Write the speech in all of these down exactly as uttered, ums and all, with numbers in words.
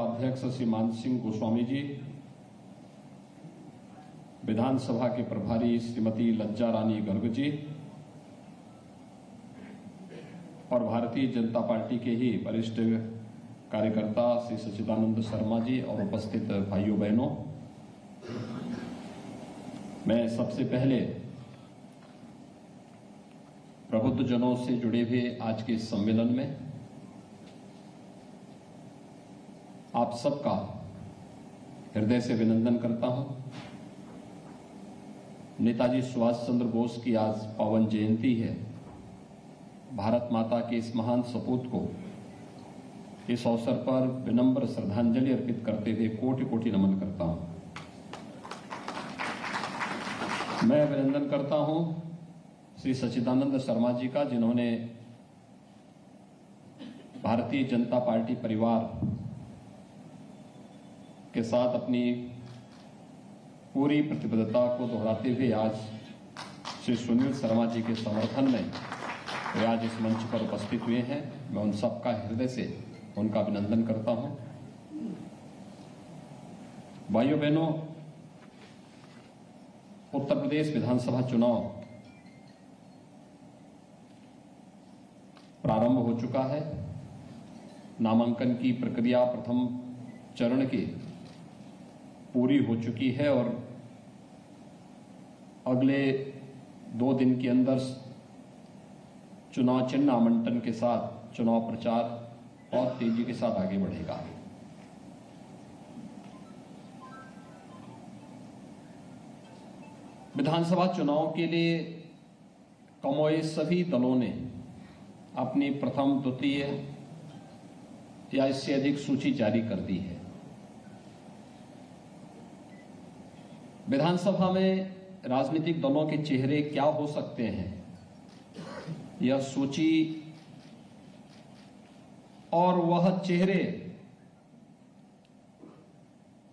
अध्यक्ष श्री मानसिंह गोस्वामी जी, विधानसभा के प्रभारी श्रीमती लज्जा रानी गर्ग जी और भारतीय जनता पार्टी के ही वरिष्ठ कार्यकर्ता श्री सच्चिदानंद शर्मा जी और उपस्थित भाइयों बहनों, मैं सबसे पहले प्रबुद्धजनों से जुड़े हुए आज के सम्मेलन में आप सबका हृदय से अभिनंदन करता हूं। नेताजी सुभाष चंद्र बोस की आज पावन जयंती है। भारत माता के इस महान सपूत को इस अवसर पर विनम्र श्रद्धांजलि अर्पित करते हुए कोटि कोटि नमन करता हूं। मैं अभिनंदन करता हूं श्री सच्चिदानंद शर्मा जी का, जिन्होंने भारतीय जनता पार्टी परिवार के साथ अपनी पूरी प्रतिबद्धता को दोहराते हुए आज श्री सुनील शर्मा जी के समर्थन में वे आज इस मंच पर उपस्थित हुए हैं। मैं उन सबका हृदय से उनका अभिनंदन करता हूं। भाइयों बहनों, उत्तर प्रदेश विधानसभा चुनाव प्रारंभ हो चुका है। नामांकन की प्रक्रिया प्रथम चरण के पूरी हो चुकी है और अगले दो दिन के अंदर चुनाव चिन्ह आवंटन के साथ चुनाव प्रचार और तेजी के साथ आगे बढ़ेगा। विधानसभा चुनाव के लिए कमोय सभी दलों ने अपनी प्रथम, द्वितीय या इससे अधिक सूची जारी कर दी है। विधानसभा में राजनीतिक दलों के चेहरे क्या हो सकते हैं, यह सूची और वह चेहरे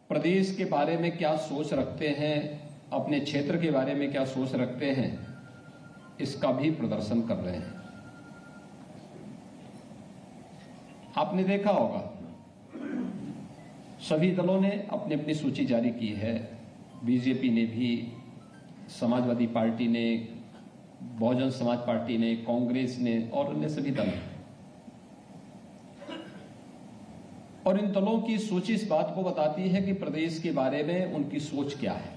प्रदेश के बारे में क्या सोच रखते हैं, अपने क्षेत्र के बारे में क्या सोच रखते हैं, इसका भी प्रदर्शन कर रहे हैं। आपने देखा होगा सभी दलों ने अपनी अपनी सूची जारी की है। बीजेपी ने भी, समाजवादी पार्टी ने, बहुजन समाज पार्टी ने, कांग्रेस ने और अन्य सभी दल, और इन दलों की सूची इस बात को बताती है कि प्रदेश के बारे में उनकी सोच क्या है।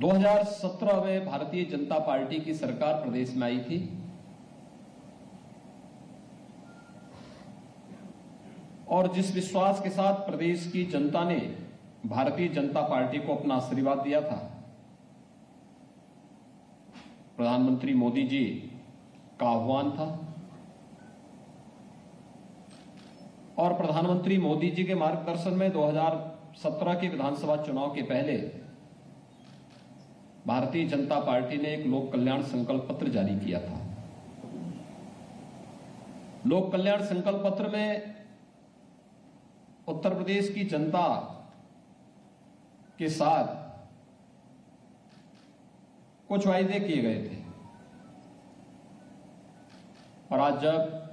दो हज़ार सत्रह में भारतीय जनता पार्टी की सरकार प्रदेश में आई थी। और जिस विश्वास के साथ प्रदेश की जनता ने भारतीय जनता पार्टी को अपना आशीर्वाद दिया था, प्रधानमंत्री मोदी जी का आह्वान था और प्रधानमंत्री मोदी जी के मार्गदर्शन में दो हज़ार सत्रह के विधानसभा चुनाव के पहले भारतीय जनता पार्टी ने एक लोक कल्याण संकल्प पत्र जारी किया था। लोक कल्याण संकल्प पत्र में उत्तर प्रदेश की जनता के साथ कुछ वायदे किए गए थे और आज जब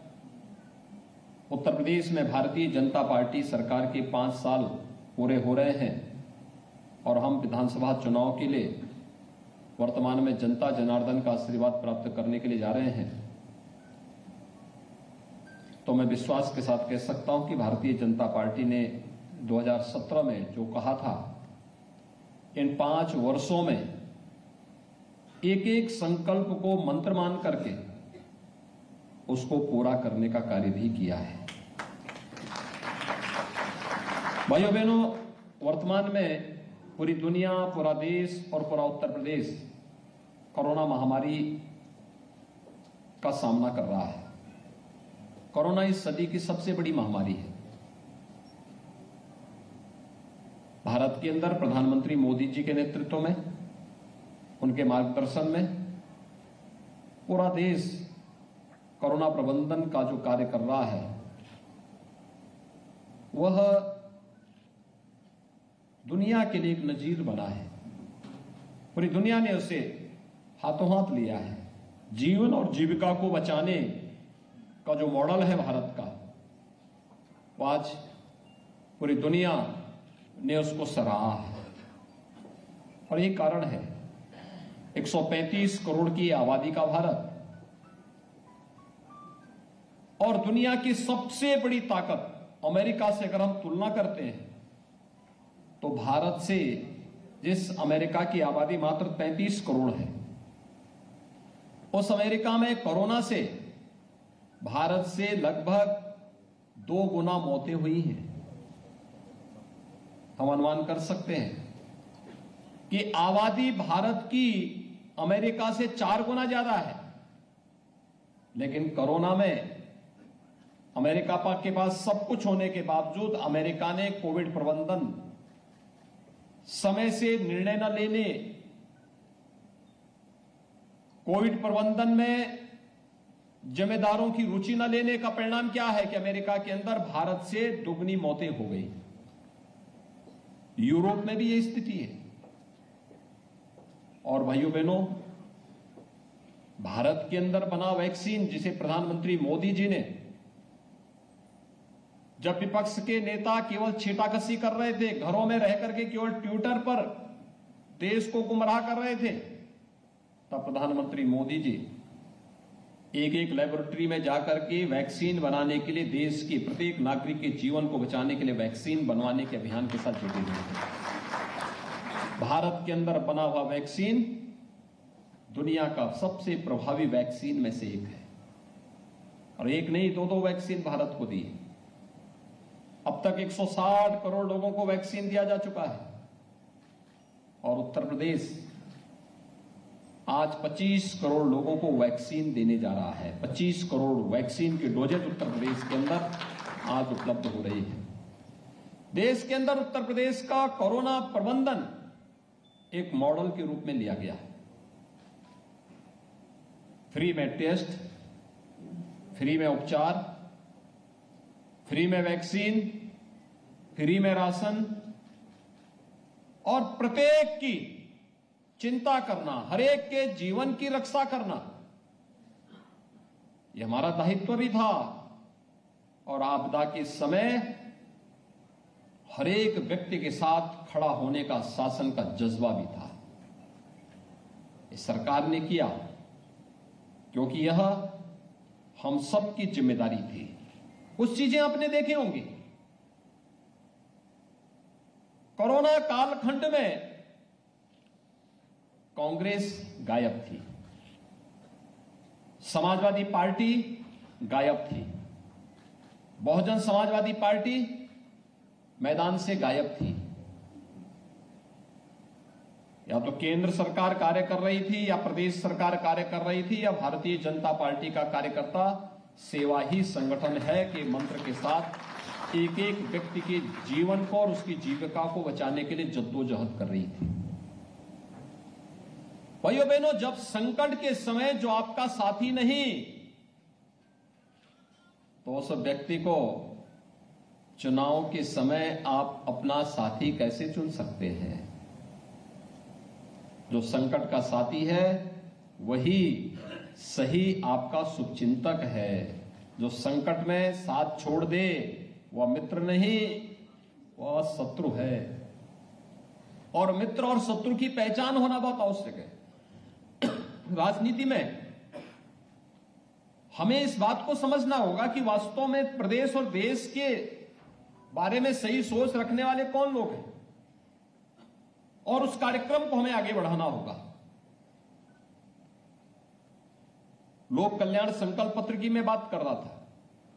उत्तर प्रदेश में भारतीय जनता पार्टी सरकार के पांच साल पूरे हो रहे हैं और हम विधानसभा चुनाव के लिए वर्तमान में जनता जनार्दन का आशीर्वाद प्राप्त करने के लिए जा रहे हैं, तो मैं विश्वास के साथ कह सकता हूं कि भारतीय जनता पार्टी ने दो हज़ार सत्रह में जो कहा था, इन पांच वर्षों में एक एक संकल्प को मंत्र मान करके उसको पूरा करने का कार्य भी किया है। भाइयों बहनों, वर्तमान में पूरी दुनिया, पूरा देश और पूरा उत्तर प्रदेश कोरोना महामारी का सामना कर रहा है। कोरोना इस सदी की सबसे बड़ी महामारी है। भारत के अंदर प्रधानमंत्री मोदी जी के नेतृत्व में, उनके मार्गदर्शन में पूरा देश कोरोना प्रबंधन का जो कार्य कर रहा है वह दुनिया के लिए एक नजीर बना है। पूरी दुनिया ने उसे हाथों हाथ लिया है। जीवन और जीविका को बचाने का जो मॉडल है भारत का, वो आज पूरी दुनिया ने उसको सराहा है। और ये कारण है एक सौ पैंतीस करोड़ की आबादी का भारत और दुनिया की सबसे बड़ी ताकत अमेरिका से अगर हम तुलना करते हैं तो भारत से, जिस अमेरिका की आबादी मात्र तैंतीस करोड़ है, उस अमेरिका में कोरोना से भारत से लगभग दो गुना मौतें हुई हैं। हम अनुमान कर सकते हैं कि आबादी भारत की अमेरिका से चार गुना ज्यादा है, लेकिन कोरोना में अमेरिका पाक के पास सब कुछ होने के बावजूद अमेरिका ने कोविड प्रबंधन, समय से निर्णय न लेने, कोविड प्रबंधन में जिम्मेदारों की रुचि न लेने का परिणाम क्या है कि अमेरिका के अंदर भारत से दोगुनी मौतें हो गई। यूरोप में भी यह स्थिति है। और भाइयों बहनों, भारत के अंदर बना वैक्सीन, जिसे प्रधानमंत्री मोदी जी ने, जब विपक्ष के नेता केवल छीटाकसी कर रहे थे, घरों में रह करके केवल ट्विटर पर देश को गुमराह कर रहे थे, तब प्रधानमंत्री मोदी जी एक एक लैबोरेटरी में जाकर के वैक्सीन बनाने के लिए, देश के प्रत्येक नागरिक के जीवन को बचाने के लिए वैक्सीन बनवाने के अभियान के साथ जुटे हुए थे। भारत के अंदर बना हुआ वैक्सीन दुनिया का सबसे प्रभावी वैक्सीन में से एक है और एक नहीं दो दो वैक्सीन भारत को दी है। अब तक एक सौ साठ करोड़ लोगों को वैक्सीन दिया जा चुका है। और उत्तर प्रदेश आज पच्चीस करोड़ लोगों को वैक्सीन देने जा रहा है। पच्चीस करोड़ वैक्सीन की डोजेज उत्तर प्रदेश के अंदर आज उपलब्ध हो रही है। देश के अंदर उत्तर प्रदेश का कोरोना प्रबंधन एक मॉडल के रूप में लिया गया है। फ्री में टेस्ट, फ्री में उपचार, फ्री में वैक्सीन, फ्री में राशन, और प्रत्येक की चिंता करना, हरेक के जीवन की रक्षा करना, यह हमारा दायित्व भी था। और आपदा के समय हरेक व्यक्ति के साथ खड़ा होने का शासन का जज्बा भी था। इस सरकार ने किया क्योंकि यह हम सब की जिम्मेदारी थी। कुछ चीजें आपने देखी होंगी, कोरोना कालखंड में कांग्रेस गायब थी, समाजवादी पार्टी गायब थी, बहुजन समाजवादी पार्टी मैदान से गायब थी। या तो केंद्र सरकार कार्य कर रही थी, या प्रदेश सरकार कार्य कर रही थी, या भारतीय जनता पार्टी का कार्यकर्ता सेवा ही संगठन है के मंत्र के साथ एक एक व्यक्ति के जीवन को और उसकी जीविका को बचाने के लिए जद्दोजहद कर रही थी। भाइयों बहनों, जब संकट के समय जो आपका साथी नहीं, तो उस व्यक्ति को चुनाव के समय आप अपना साथी कैसे चुन सकते हैं? जो संकट का साथी है वही सही आपका शुभचिंतक है। जो संकट में साथ छोड़ दे वह मित्र नहीं, वह शत्रु है। और मित्र और शत्रु की पहचान होना बहुत आवश्यक है। राजनीति में हमें इस बात को समझना होगा कि वास्तव में प्रदेश और देश के बारे में सही सोच रखने वाले कौन लोग हैं, और उस कार्यक्रम को हमें आगे बढ़ाना होगा। लोक कल्याण संकल्प पत्र की मैं बात कर रहा था।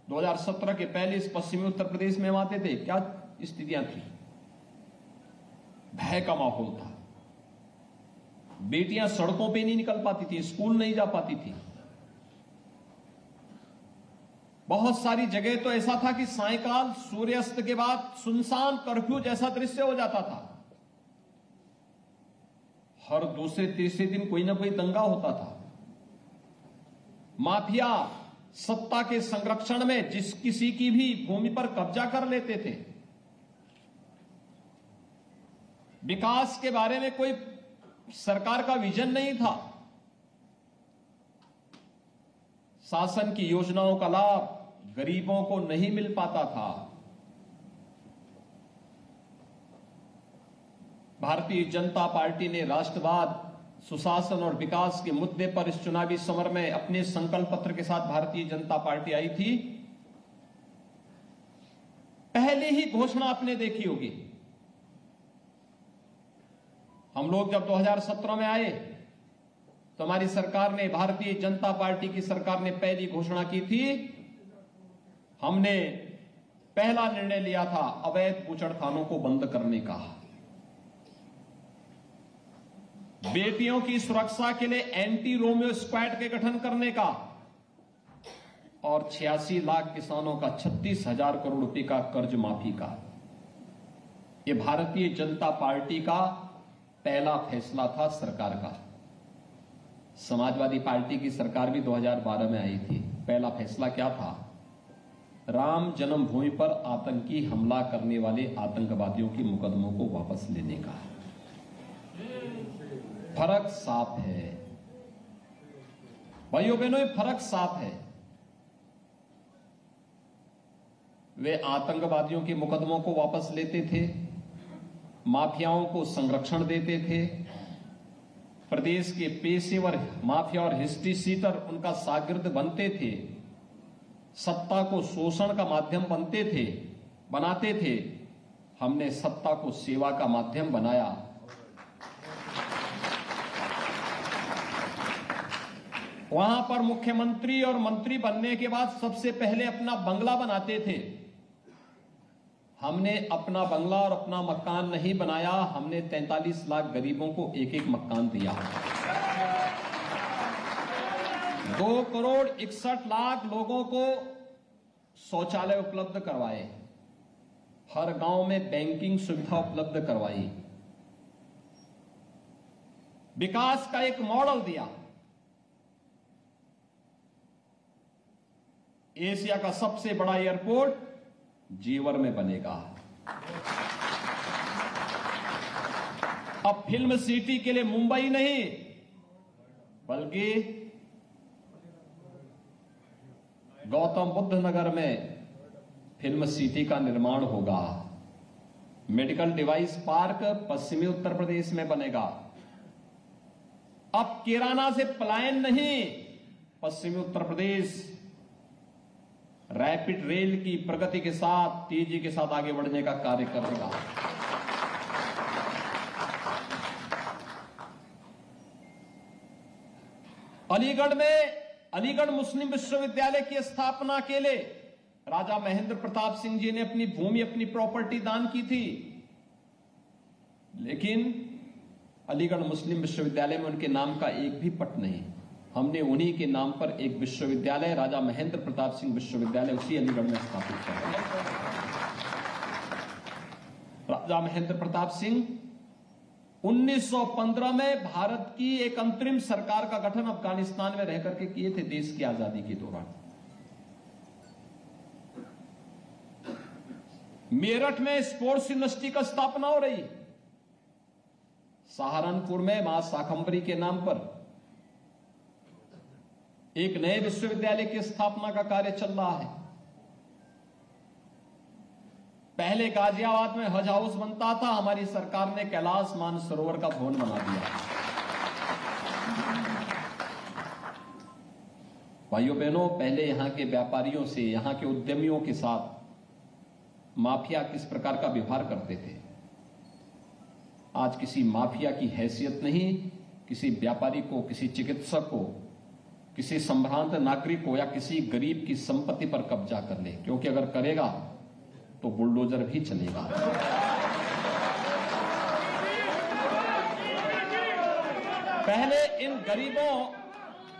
दो हज़ार सत्रह के पहले इस पश्चिमी उत्तर प्रदेश में हम आते थे, क्या स्थितियां थी, भय का माहौल था। बेटियां सड़कों पे नहीं निकल पाती थी, स्कूल नहीं जा पाती थी। बहुत सारी जगह तो ऐसा था कि सायंकाल सूर्यास्त के बाद सुनसान कर्फ्यू जैसा दृश्य हो जाता था। हर दूसरे तीसरे दिन कोई ना कोई दंगा होता था। माफिया सत्ता के संरक्षण में जिस किसी की भी भूमि पर कब्जा कर लेते थे। विकास के बारे में कोई सरकार का विजन नहीं था। शासन की योजनाओं का लाभ गरीबों को नहीं मिल पाता था। भारतीय जनता पार्टी ने राष्ट्रवाद, सुशासन और विकास के मुद्दे पर इस चुनावी समर में अपने संकल्प पत्र के साथ भारतीय जनता पार्टी आई थी। पहले ही घोषणा आपने देखी होगी। हम लोग जब दो हज़ार सत्रह में आए तो हमारी सरकार ने, भारतीय जनता पार्टी की सरकार ने पहली घोषणा की थी। हमने पहला निर्णय लिया था अवैध बूचड़खानों को बंद करने का। बेटियों की सुरक्षा के लिए एंटी रोमियो स्क्वाड के गठन करने का और छियासी लाख किसानों का छत्तीस हजार करोड़ रुपए का कर्ज माफी का। यह भारतीय जनता पार्टी का पहला फैसला था सरकार का। समाजवादी पार्टी की सरकार भी दो हज़ार बारह में आई थी। पहला फैसला क्या था? राम जन्मभूमि पर आतंकी हमला करने वाले आतंकवादियों के मुकदमों को वापस लेने का। फर्क साफ है भाइयों बहनों, फर्क साफ है। वे आतंकवादियों के मुकदमों को वापस लेते थे, माफियाओं को संरक्षण देते थे। प्रदेश के पेशेवर माफिया और हिस्ट्री सीटर उनका शागिर्द बनते थे, सत्ता को शोषण का माध्यम बनते थे बनाते थे। हमने सत्ता को सेवा का माध्यम बनाया। वहां पर मुख्यमंत्री और मंत्री बनने के बाद सबसे पहले अपना बंगला बनाते थे। हमने अपना बंगला और अपना मकान नहीं बनाया, हमने तैंतालीस लाख गरीबों को एक एक मकान दिया। दो करोड़ इकसठ लाख लोगों को शौचालय उपलब्ध करवाए। हर गांव में बैंकिंग सुविधा उपलब्ध करवाई। विकास का एक मॉडल दिया। एशिया का सबसे बड़ा एयरपोर्ट जेवर में बनेगा। अब फिल्म सिटी के लिए मुंबई नहीं बल्कि गौतम बुद्ध नगर में फिल्म सिटी का निर्माण होगा। मेडिकल डिवाइस पार्क पश्चिमी उत्तर प्रदेश में बनेगा। अब किराना से पलायन नहीं, पश्चिमी उत्तर प्रदेश रैपिड रेल की प्रगति के साथ, तेजी के साथ आगे बढ़ने का कार्य करेगा। अलीगढ़ में अलीगढ़ मुस्लिम विश्वविद्यालय की स्थापना के लिए राजा महेंद्र प्रताप सिंह जी ने अपनी भूमि, अपनी प्रॉपर्टी दान की थी। लेकिन अलीगढ़ मुस्लिम विश्वविद्यालय में उनके नाम का एक भी पट नहीं। हमने उन्हीं के नाम पर एक विश्वविद्यालय, राजा महेंद्र प्रताप सिंह विश्वविद्यालय, उसी अलीगढ़ में स्थापित किया। राजा महेंद्र प्रताप सिंह उन्नीस सौ पंद्रह में भारत की एक अंतरिम सरकार का गठन अफगानिस्तान में रहकर के किए थे, देश की आजादी के दौरान। मेरठ में स्पोर्ट्स यूनिवर्सिटी का स्थापना हो रही। सहारनपुर में मां शाखंबरी के नाम पर एक नए विश्वविद्यालय की स्थापना का कार्य चल रहा है। पहले गाजियाबाद में हज हाउस बनता था, हमारी सरकार ने कैलाश मानसरोवर का भवन बना दिया। भाइयों बहनों, पहले यहां के व्यापारियों से, यहां के उद्यमियों के साथ माफिया किस प्रकार का व्यवहार करते थे, आज किसी माफिया की हैसियत नहीं, किसी व्यापारी को, किसी चिकित्सक को, किसी संभ्रांत नागरिक को या किसी गरीब की संपत्ति पर कब्जा कर ले, क्योंकि अगर करेगा तो बुलडोजर भी चलेगा। पहले इन गरीबों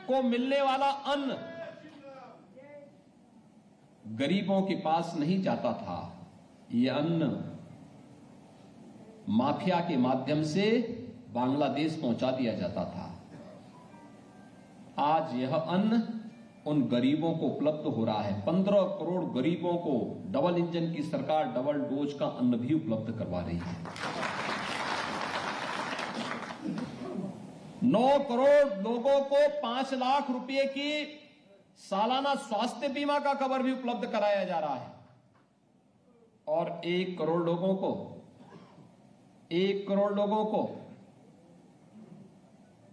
को मिलने वाला अन्न गरीबों के पास नहीं जाता था। ये अन्न माफिया के माध्यम से बांग्लादेश पहुंचा दिया जाता था। आज यह अन्न उन गरीबों को उपलब्ध हो रहा है। पंद्रह करोड़ गरीबों को डबल इंजन की सरकार डबल डोज का अन्न भी उपलब्ध करवा रही है। नौ करोड़ लोगों को पांच लाख रुपए की सालाना स्वास्थ्य बीमा का कवर भी उपलब्ध कराया जा रहा है और एक करोड़ लोगों को एक करोड़ लोगों को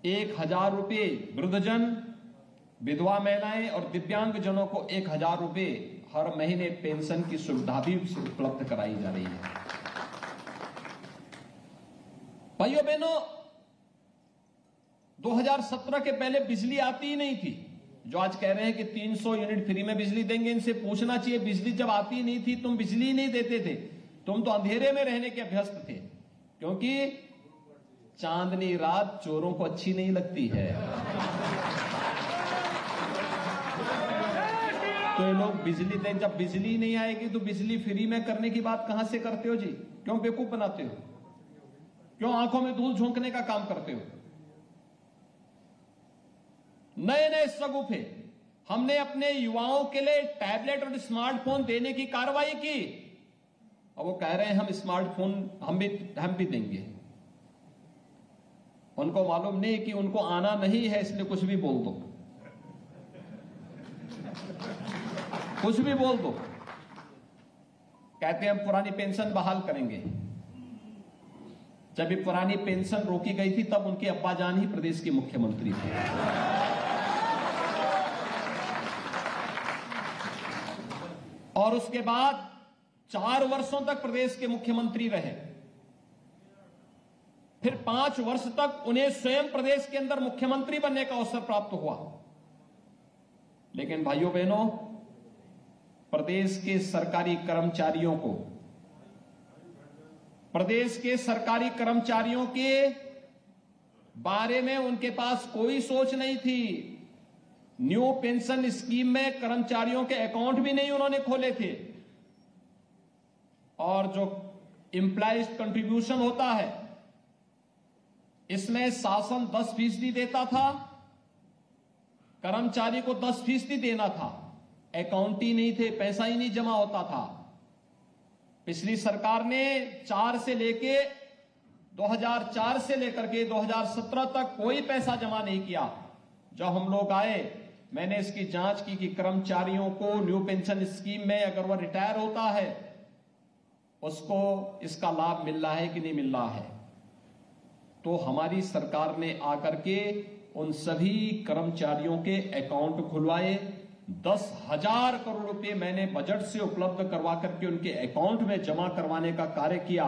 एक हजार रुपये वृद्धजन, विधवा महिलाएं और दिव्यांग जनों को एक हजार रुपये हर महीने पेंशन की सुविधा भी उपलब्ध कराई जा रही है। भाइयों बहनों, दो हज़ार सत्रह के पहले बिजली आती ही नहीं थी। जो आज कह रहे हैं कि तीन सौ यूनिट फ्री में बिजली देंगे, इनसे पूछना चाहिए बिजली जब आती ही नहीं थी तुम बिजली ही नहीं देते थे, तुम तो अंधेरे में रहने के अभ्यस्त थे, क्योंकि चांदनी रात चोरों को अच्छी नहीं लगती है। तो ये लोग बिजली दें, जब बिजली नहीं आएगी तो बिजली फ्री में करने की बात कहां से करते हो जी? क्यों बेवकूफ बनाते हो? क्यों आंखों में धूल झोंकने का काम करते हो? नए नए सगुफे, हमने अपने युवाओं के लिए टैबलेट और स्मार्टफोन देने की कार्रवाई की और वो कह रहे हैं हम स्मार्टफोन हम भी हम भी देंगे। उनको मालूम नहीं कि उनको आना नहीं है, इसलिए कुछ भी बोल दो, कुछ भी बोल दो। कहते हैं हम पुरानी पेंशन बहाल करेंगे। जब ये पुरानी पेंशन रोकी गई थी तब उनके अब्बा जान ही प्रदेश के मुख्यमंत्री थे और उसके बाद चार वर्षों तक प्रदेश के मुख्यमंत्री रहे, फिर पांच वर्ष तक उन्हें स्वयं प्रदेश के अंदर मुख्यमंत्री बनने का अवसर प्राप्त हुआ। लेकिन भाइयों बहनों, प्रदेश के सरकारी कर्मचारियों को प्रदेश के सरकारी कर्मचारियों के बारे में उनके पास कोई सोच नहीं थी। न्यू पेंशन स्कीम में कर्मचारियों के अकाउंट भी नहीं उन्होंने खोले थे और जो इम्प्लाइज कंट्रीब्यूशन होता है इसमें शासन दस फीसदी देता था, कर्मचारी को दस फीसदी देना था, अकाउंट ही नहीं थे, पैसा ही नहीं जमा होता था। पिछली सरकार ने चार से लेके दो हज़ार चार से लेकर के दो हज़ार सत्रह तक कोई पैसा जमा नहीं किया। जब हम लोग आए मैंने इसकी जांच की कि कर्मचारियों को न्यू पेंशन स्कीम में अगर वह रिटायर होता है उसको इसका लाभ मिल रहा है कि नहीं मिल रहा है। तो हमारी सरकार ने आकर के उन सभी कर्मचारियों के अकाउंट खुलवाए, दस हजार करोड़ रुपए मैंने बजट से उपलब्ध करवा करके उनके अकाउंट में जमा करवाने का कार्य किया,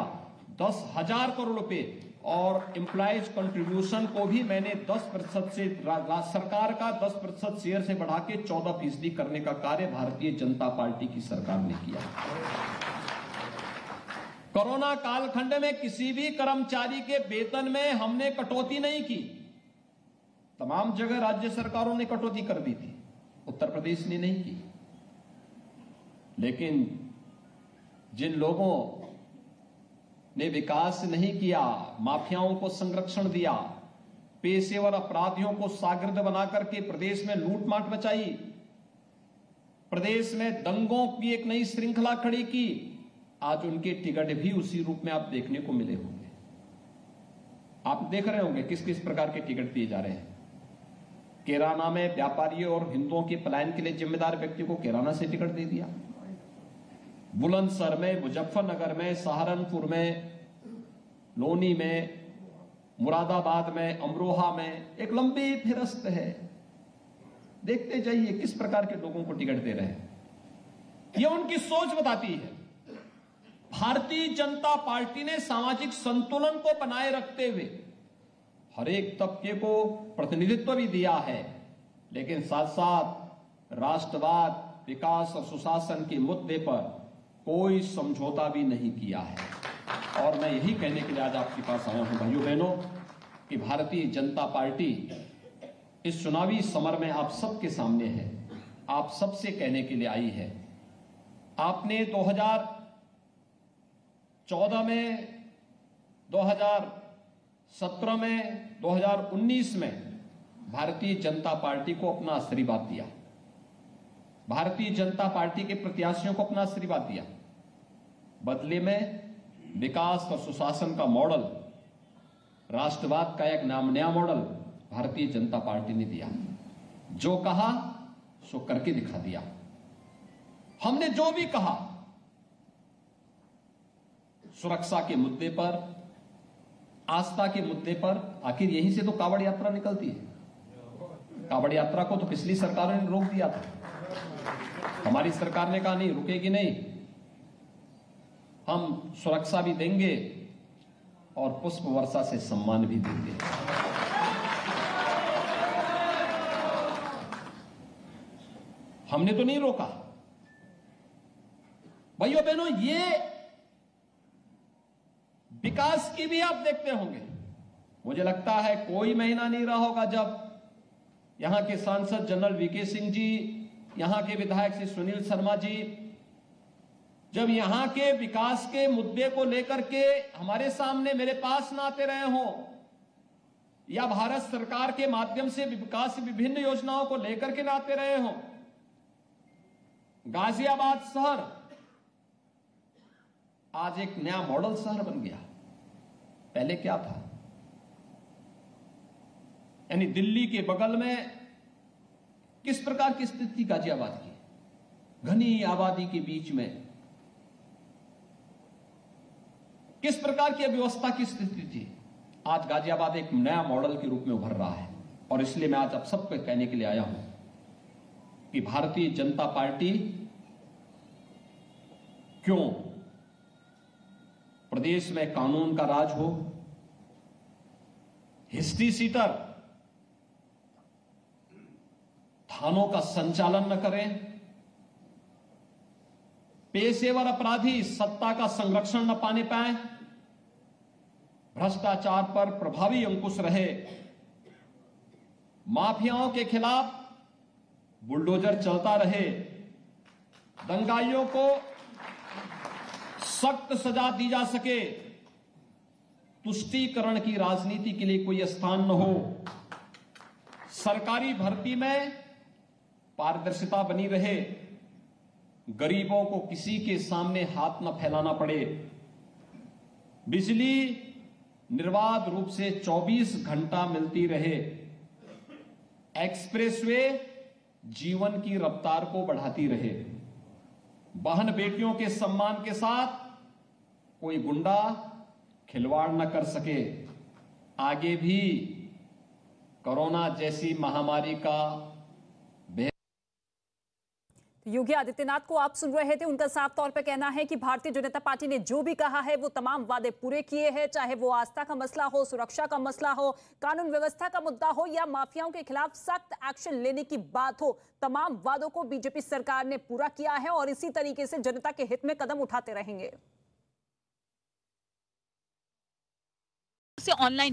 दस हजार करोड़ रुपए। और एम्प्लॉइज कंट्रीब्यूशन को भी मैंने दस प्रतिशत से सरकार का दस प्रतिशत शेयर से बढ़ा के चौदह फीसदी करने का कार्य भारतीय जनता पार्टी की सरकार ने किया। कोरोना कालखंड में किसी भी कर्मचारी के वेतन में हमने कटौती नहीं की। तमाम जगह राज्य सरकारों ने कटौती कर दी थी, उत्तर प्रदेश ने नहीं की। लेकिन जिन लोगों ने विकास नहीं किया, माफियाओं को संरक्षण दिया, पेशेवर अपराधियों को सागिर्द बनाकर के प्रदेश में लूटमाट मचाई, प्रदेश में दंगों की एक नई श्रृंखला खड़ी की, आज उनके टिकट भी उसी रूप में आप देखने को मिले होंगे। आप देख रहे होंगे किस किस प्रकार के टिकट दिए जा रहे हैं। केराना में व्यापारियों और हिंदुओं के पलायन के लिए जिम्मेदार व्यक्ति को केराना से टिकट दे दिया, बुलंदशहर में, मुजफ्फरनगर में, सहारनपुर में, लोनी में, मुरादाबाद में, अमरोहा में, एक लंबी फिरस्त है। देखते जाइए किस प्रकार के लोगों को टिकट दे रहे हैं। यह उनकी सोच बताती है। भारतीय जनता पार्टी ने सामाजिक संतुलन को बनाए रखते हुए हर एक तबके को प्रतिनिधित्व भी दिया है, लेकिन साथ साथ राष्ट्रवाद, विकास और सुशासन के मुद्दे पर कोई समझौता भी नहीं किया है। और मैं यही कहने के लिए आज आपके पास आया हूं भाइयों बहनों कि भारतीय जनता पार्टी इस चुनावी समर में आप सबके सामने है, आप सबसे कहने के लिए आई है। आपने दो हज़ार चौदह में, दो हज़ार सत्रह में, दो हज़ार उन्नीस में भारतीय जनता पार्टी को अपना आशीर्वाद दिया, भारतीय जनता पार्टी के प्रत्याशियों को अपना आशीर्वाद दिया। बदले में विकास और सुशासन का मॉडल, राष्ट्रवाद का एक नाम नया मॉडल भारतीय जनता पार्टी ने दिया। जो कहा सो करके दिखा दिया। हमने जो भी कहा सुरक्षा के मुद्दे पर, आस्था के मुद्दे पर, आखिर यहीं से तो कावड़ यात्रा निकलती है। कावड़ यात्रा को तो पिछली सरकारों ने रोक दिया था, हमारी सरकार ने कहा नहीं, रुकेगी नहीं, हम सुरक्षा भी देंगे और पुष्प वर्षा से सम्मान भी देंगे। हमने तो नहीं रोका। भाइयों बहनों, ये विकास की भी आप देखते होंगे, मुझे लगता है कोई महीना नहीं रहा होगा जब यहां के सांसद जनरल वीके सिंह जी, यहां के विधायक श्री सुनील शर्मा जी, जब यहां के विकास के मुद्दे को लेकर के हमारे सामने मेरे पास ना आते रहे हों, या भारत सरकार के माध्यम से विकास विभिन्न योजनाओं को लेकर के ना आते रहे हों। गाजियाबाद शहर आज एक नया मॉडल शहर बन गया, पहले क्या था? यानी दिल्ली के बगल में किस प्रकार की स्थिति थी गाजियाबाद की, घनी आबादी के बीच में किस प्रकार की अव्यवस्था की स्थिति थी। आज गाजियाबाद एक नया मॉडल के रूप में उभर रहा है, और इसलिए मैं आज आप सबको कहने के लिए आया हूं कि भारतीय जनता पार्टी क्यों प्रदेश में कानून का राज हो, हिस्ट्री सीटर थानों का संचालन न करें, पेशेवर अपराधी सत्ता का संरक्षण न पाने पाए, भ्रष्टाचार पर प्रभावी अंकुश रहे, माफियाओं के खिलाफ बुलडोजर चलता रहे, दंगाइयों को सख्त सजा दी जा सके, तुष्टीकरण की राजनीति के लिए कोई स्थान न हो, सरकारी भर्ती में पारदर्शिता बनी रहे, गरीबों को किसी के सामने हाथ न फैलाना पड़े, बिजली निर्बाध रूप से चौबीस घंटा मिलती रहे, एक्सप्रेसवे जीवन की रफ्तार को बढ़ाती रहे, बहन बेटियों के सम्मान के साथ कोई गुंडा खिलवाड़ न कर सके। आगे भी कोरोना जैसी महामारी का योगी आदित्यनाथ को आप सुन रहे थे। उनका साफ तौर पर कहना है कि भारतीय जनता पार्टी ने जो भी कहा है वो तमाम वादे पूरे किए हैं, चाहे वो आस्था का मसला हो, सुरक्षा का मसला हो, कानून व्यवस्था का मुद्दा हो, या माफियाओं के खिलाफ सख्त एक्शन लेने की बात हो, तमाम वादों को बीजेपी सरकार ने पूरा किया है और इसी तरीके से जनता के हित में कदम उठाते रहेंगे। ऑनलाइन